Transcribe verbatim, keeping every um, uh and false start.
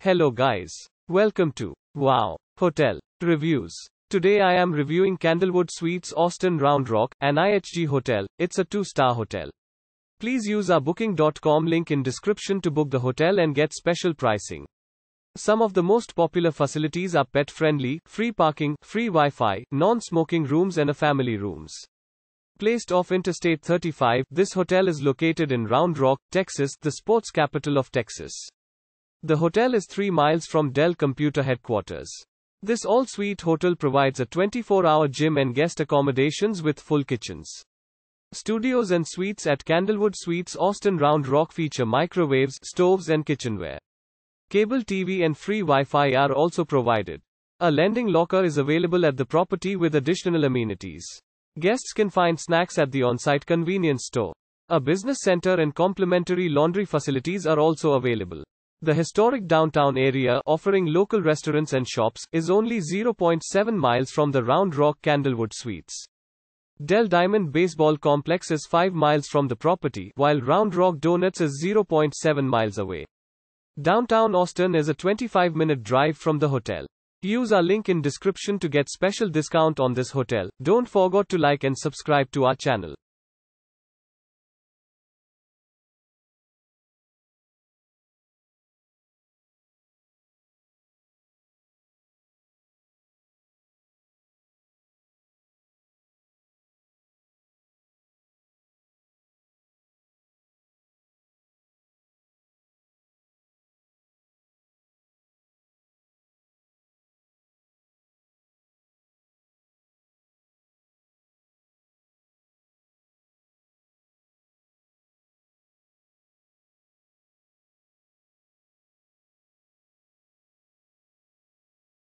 Hello guys. Welcome to Wow Hotel Reviews. Today I am reviewing Candlewood Suites Austin Round Rock, an I H G hotel. It's a two-star hotel. Please use our booking dot com link in description to book the hotel and get special pricing. Some of the most popular facilities are pet-friendly, free parking, free Wi-Fi, non-smoking rooms and a family rooms. Placed off Interstate thirty-five, this hotel is located in Round Rock, Texas, the sports capital of Texas. The hotel is three miles from Dell Computer Headquarters. This all-suite hotel provides a twenty-four hour gym and guest accommodations with full kitchens. Studios and suites at Candlewood Suites Austin Round Rock feature microwaves, stoves and kitchenware. Cable T V and free Wi-Fi are also provided. A lending locker is available at the property with additional amenities. Guests can find snacks at the on-site convenience store. A business center and complimentary laundry facilities are also available. The historic downtown area, offering local restaurants and shops, is only zero point seven miles from the Round Rock Candlewood Suites. Dell Diamond Baseball Complex is five miles from the property, while Round Rock Donuts is zero point seven miles away. Downtown Austin is a twenty-five minute drive from the hotel. Use our link in description to get special discount on this hotel. Don't forget to like and subscribe to our channel.